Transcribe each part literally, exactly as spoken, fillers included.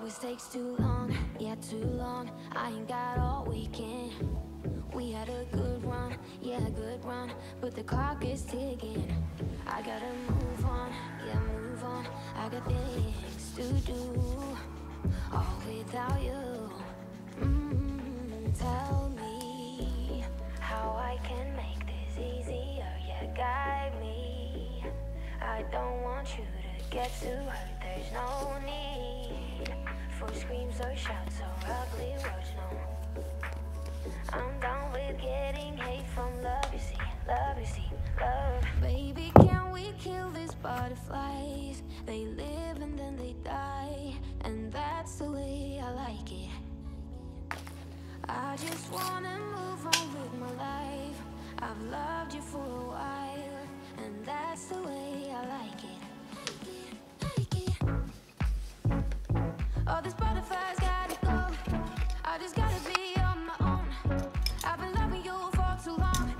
Always takes too long, yeah, too long. I ain't got all weekend. We had a good run, yeah, a good run, but the clock is ticking. I gotta move on, yeah, move on. I got things to do, all without you. Mm-hmm. Tell me how I can make this easier, yeah, guide me. I don't want you to get too hurt, there's no need for screams or shouts or ugly words, no. I'm done with getting hate from love, you see, love, you see, love. Baby, can we kill these butterflies? They live and then they die, and that's the way I like it. I just wanna move on with my life. I've loved you for a while, and that's the way I like it. All these butterflies gotta go. I just gotta be on my own. I've been loving you for too long.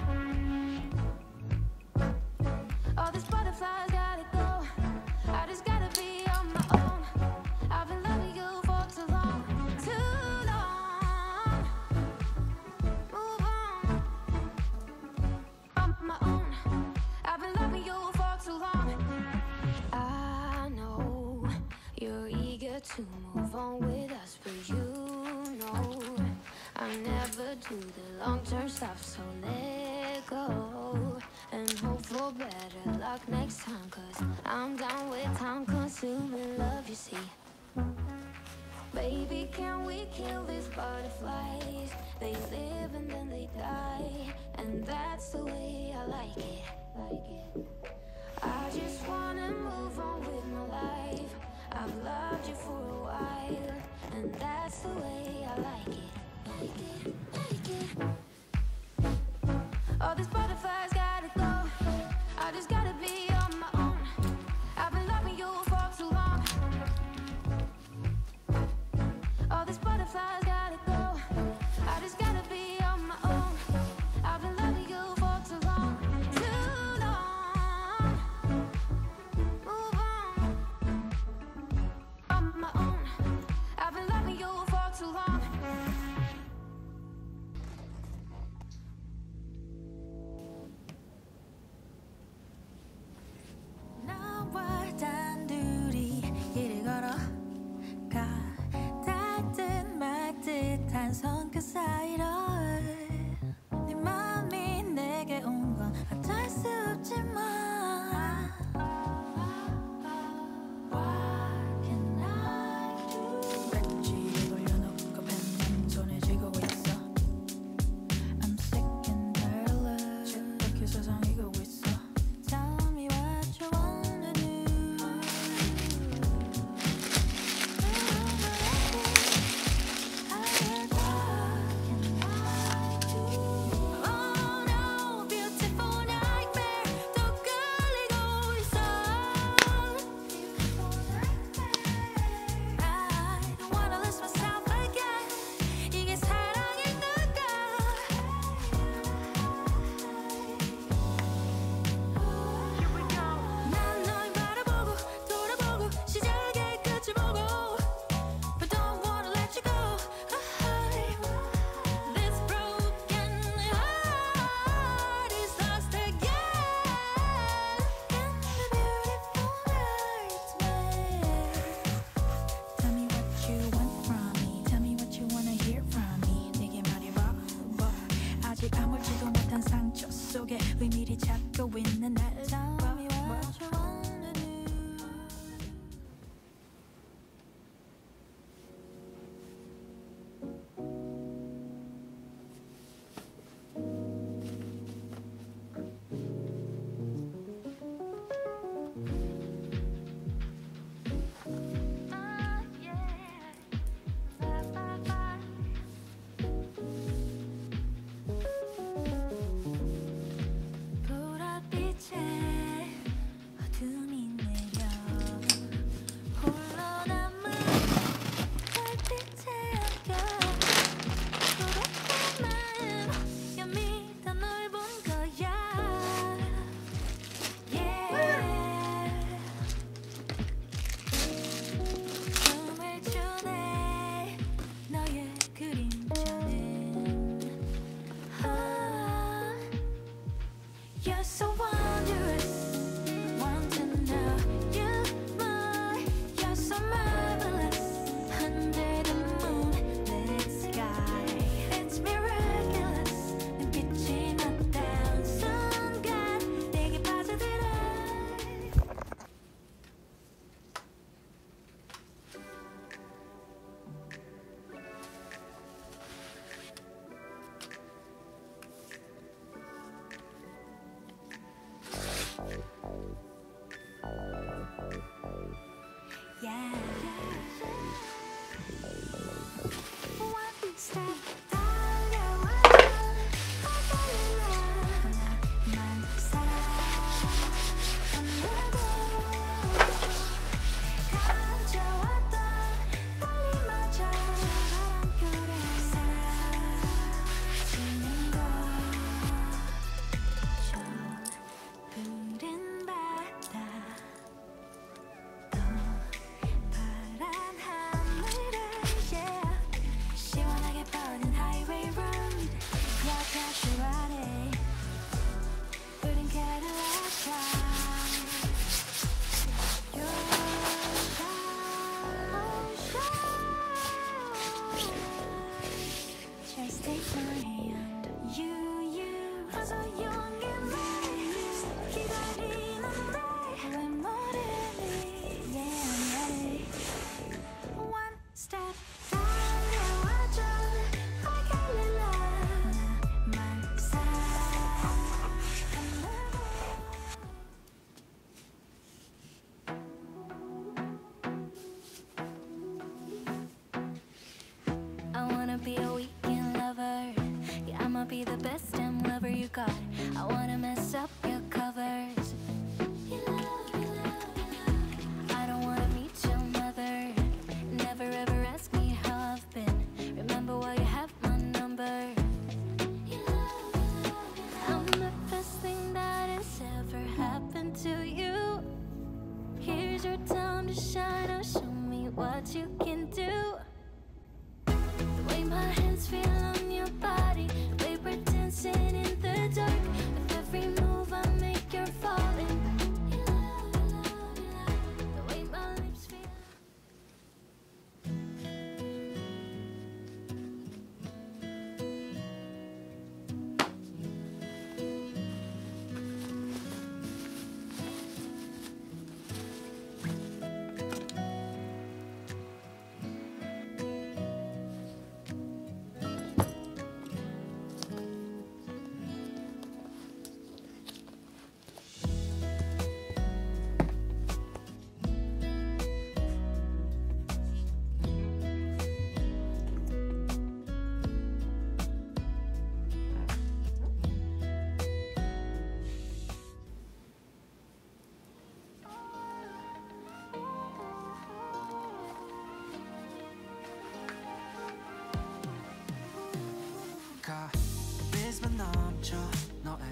All these butterflies gotta go. I just gotta be on my own. I've been loving you for too long. Too long. Move on. On my own. I've been loving you for too long. I know you're eager to move on with us, but you know I never do the long-term stuff, so let go and hope for better luck next time, cause I'm done with time-consuming love, you see. Baby, can we kill these butterflies? They live and then they die, and that's the way I like it, like it. I just wanna move on with my life. I've loved you for a while, and that's the way I like it. Like it, like it. All these butterflies gotta go. I just gotta be on my own. I've been loving you for too long. All these butterflies gotta go. I just gotta be on my own. I've been loving you for too long. Too long. Move on. On my own. I've been loving you for too long. 나와 단둘이 길을 걸어가 닿듯 막듯 한 손끝 사이로 네 맘이 내게 온 건 어쩔 수 없지만 What can I do? 백지에 걸려놓고 펜은 손에 쥐고 있어. I'm sick and I love 지독히 세상 이기고 있어. Tell me what you wanna do. I will do. What can I do? Be a weekend lover, yeah, I'ma be the best damn lover you got. I wanna mess up your covers. You love, you love, you love. I don't wanna meet your mother. Never ever ask me how I've been. Remember why you have my number. You love, you love, you love. I'm the best thing that has ever happened to you. Here's your time to shine. Now show me what you can do. My hands feel on your body. We were dancing in the dark. With every move I make, you're falling. You love, you love, you love. The way my lips 만 넘쳐 너의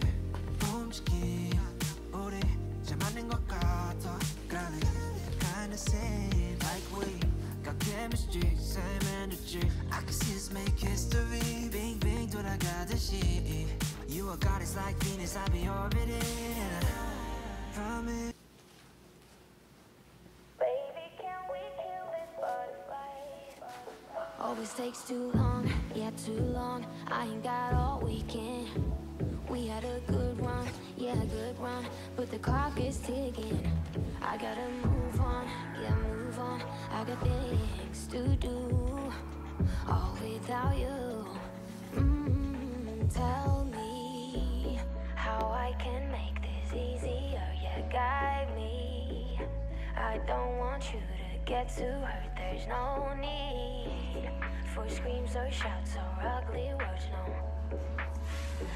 움직임 우리 잘 맞는 것 같아 그러니 kind of same like we got chemistry same energy I can see us make history 빙빙 돌아가듯이 You are goddess like Venus I'll be orbiting and I promise Baby can we kill this butterfly Always takes too long Yeah, too long, I ain't got all weekend We had a good run, yeah, a good run But the clock is ticking I gotta move on, yeah, move on I got things to do All without you mm-hmm. Tell me How I can make this easier Yeah, guide me I don't want you to get too hurt There's no need For screams or shouts or ugly words, no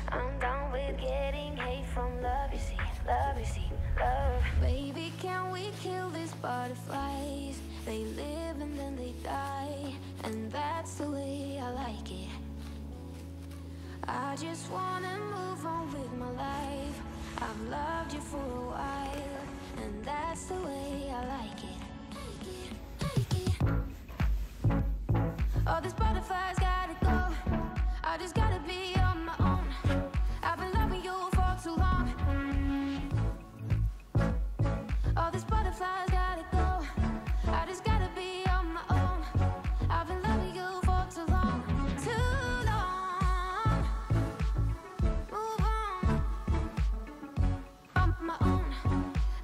I'm done with getting hate from love, you see, love, you see, love Baby, can we kill these butterflies? They live and then they die And that's the way I like it I just wanna move on with my life I've loved you for a while And that's the way I like it All these butterflies gotta go I just gotta be on my own I've been loving you for too long All these butterflies gotta go I just gotta be on my own I've been loving you for too long Too long Move on On my own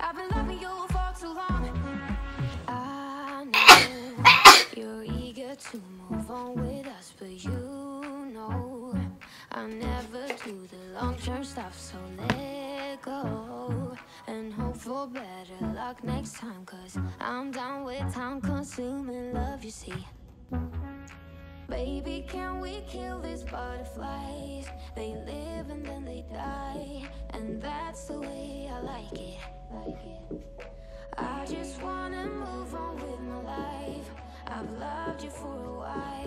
I've been loving you for too long I know you're eager to move on with us, but you know I never do the long-term stuff, so let go and hope for better luck talk next time, cause I'm down with time consuming love, you see. Baby, can we kill these butterflies? They live and then they die, and that's the way I like it, like it. I just wanna move on with my life. I've loved you for a while.